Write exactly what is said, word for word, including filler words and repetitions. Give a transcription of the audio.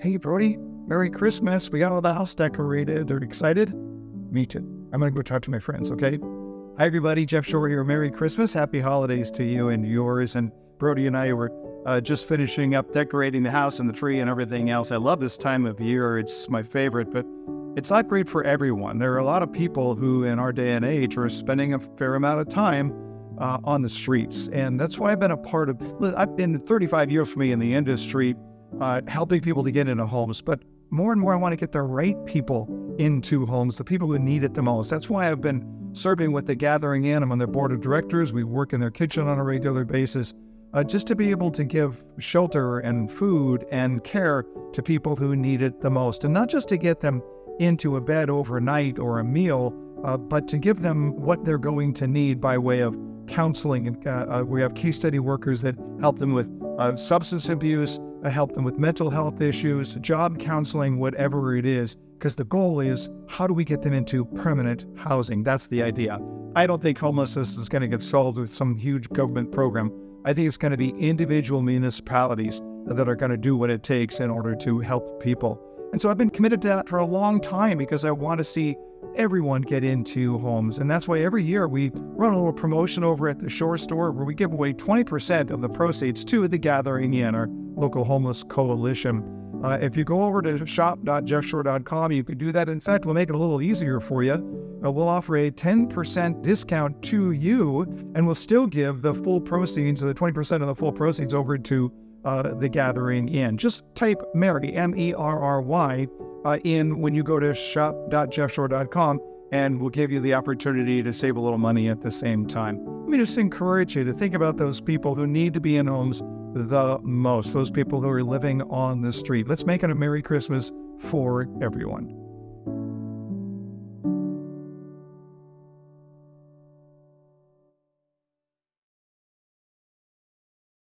hey, Brody, Merry Christmas. We got all the house decorated. Are you excited? Me too. I'm going to go talk to my friends, okay? Hi, everybody. Jeff Shore here. Merry Christmas. Happy holidays to you and yours. And Brody and I were uh, just finishing up decorating the house and the tree and everything else. I love this time of year. It's my favorite, but it's not great for everyone. There are a lot of people who in our day and age are spending a fair amount of time uh, on the streets. And that's why I've been a part of, I've been thirty-five years for me in the industry, uh, helping people to get into homes. But more and more, I want to get the right people into homes, the people who need it the most. That's why I've been serving with The Gathering Inn. I'm on their board of directors. We work in their kitchen on a regular basis, uh, just to be able to give shelter and food and care to people who need it the most. And not just to get them into a bed overnight or a meal, uh, but to give them what they're going to need by way of counseling. And uh, uh, we have case study workers that help them with uh, substance abuse, uh, help them with mental health issues, job counseling, whatever it is, because the goal is, how do we get them into permanent housing? That's the idea. I don't think homelessness is going to get solved with some huge government program. I think it's going to be individual municipalities that are going to do what it takes in order to help people. And so I've been committed to that for a long time because I want to see everyone get into homes. And that's why every year we run a little promotion over at the Shore Store where we give away twenty percent of the proceeds to The Gathering Inn, our Local Homeless Coalition. Uh, if you go over to shop dot jeff shore dot com, you can do that. In fact, we'll make it a little easier for you. Uh, we'll offer a ten percent discount to you, and we'll still give the full proceeds, or the twenty percent of the full proceeds, over to Uh, The Gathering Inn. Just type Mary, M E R R Y, uh, in when you go to shop dot jeff shore dot com, and we'll give you the opportunity to save a little money at the same time. Let me just encourage you to think about those people who need to be in homes the most, those people who are living on the street. Let's make it a Merry Christmas for everyone.